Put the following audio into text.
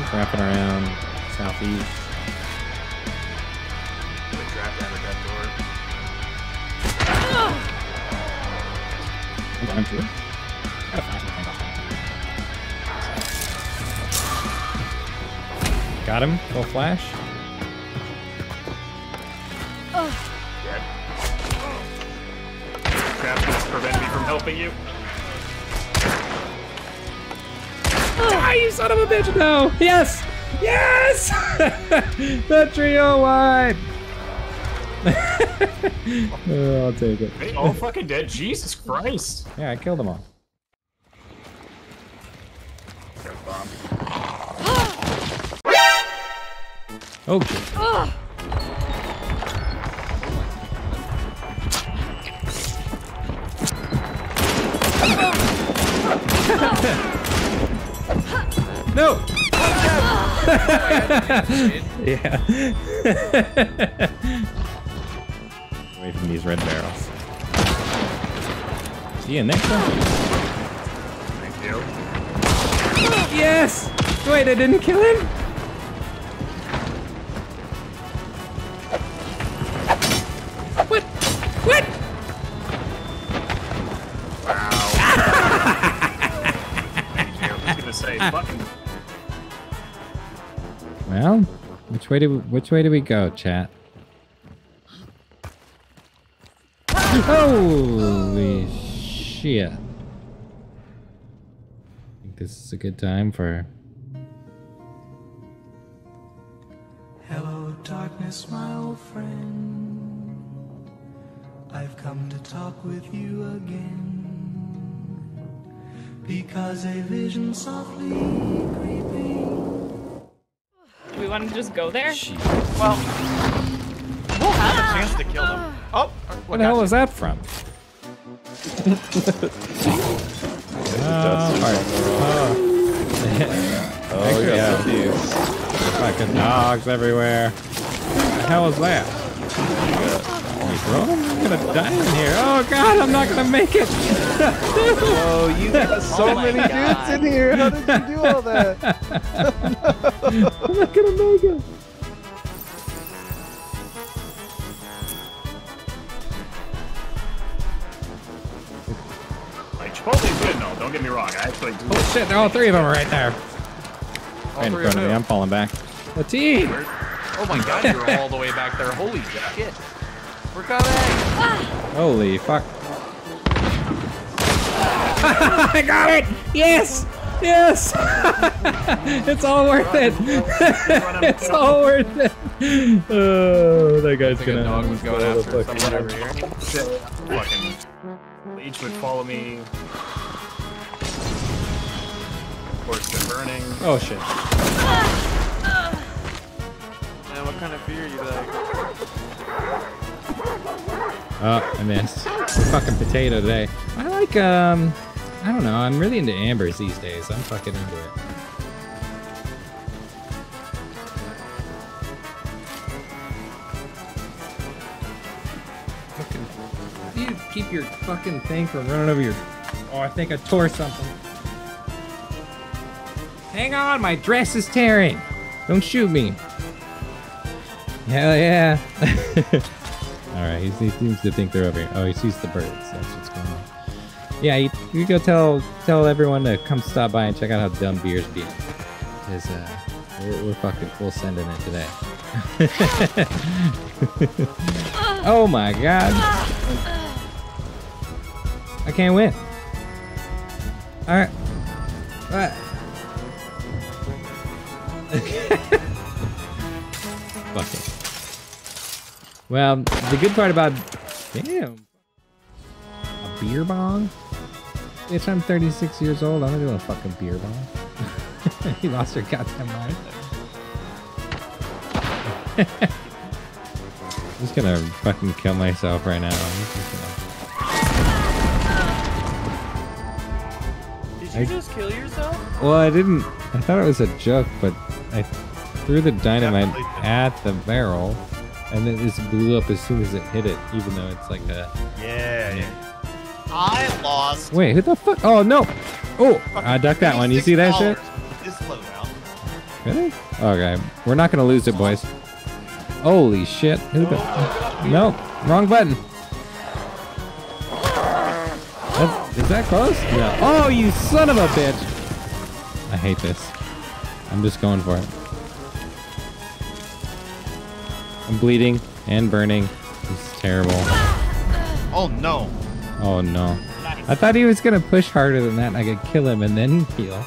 He's wrapping around southeast. Got him. Full flash. Dead. Crap, this prevent me from helping you. Die, you son of a bitch! No! Yes! Yes! The trio wide! Oh, I'll take it. They all fucking dead? Jesus Christ! Yeah, I killed them all. Oh, shit. No! Yeah. Away from these red barrels. See you next time. Thank you. Yes! Wait, I didn't kill him? Well, which way do we go, chat? Holy shit! I think this is a good time for. Hello, darkness, my old friend. I've come to talk with you again. Because a vision softly creeping. Do we want to just go there? Jeez. Well, we'll have a chance to kill them. Oh, what the hell is that from? Oh yeah, these fucking dogs everywhere. What the hell is that? Bro, I'm gonna die in here. Oh god, I'm not gonna make it. Oh, you got so many dudes in here. How did you do all that? No. I'm not gonna make it. Like, Chipotle's good, no, don't get me wrong. I actually do. Oh shit, all three of them are right there. Right in front of me, I'm falling back. Latif! Oh my god, you're all the way back there. Holy shit. We're coming! Ah. Holy fuck. I got it! Yes! Yes! It's all worth it! It's all worth it! Oh, that guy's gonna. Dog was going after someone over here. Shit. Fucking. Each would follow me. Of course, they're burning. Oh shit. Man, what kind of beer are you like? Oh, I missed. Fucking potato today. I like, I don't know, I'm really into ambers these days. I'm fucking into it. Fucking, how do you keep your fucking thing from running over your... Oh, I think I tore something. Hang on, my dress is tearing. Don't shoot me. Hell yeah. Alright, he seems to think they're over here. Oh, he sees the birds. That's what's going on. Yeah, you go tell everyone to come stop by and check out how dumb beers be. Because we're fucking full sending it today. Oh my god. I can't win. Alright. Fuck it. Well, the good part about... Damn. A beer bong? Bitch, I'm 36 years old. I'm not doing a fucking beer bong. You lost your goddamn mind. I'm just gonna fucking kill myself right now. Did you just kill yourself? Well, I didn't. I thought it was a joke, but I threw the dynamite at the barrel. And then this blew up as soon as it hit it, even though it's like a... Yeah. I lost... Wait, who the fuck? Oh, no! Oh, I ducked that one. You see that shit? This loadout. Really? Okay. We're not going to lose it, boys. Holy shit. Who the... No. Wrong button. Is that close? No. Oh, you son of a bitch. I hate this. I'm just going for it. I'm bleeding and burning. It's terrible. Oh, no. Oh, no. I thought he was going to push harder than that and I could kill him and then heal.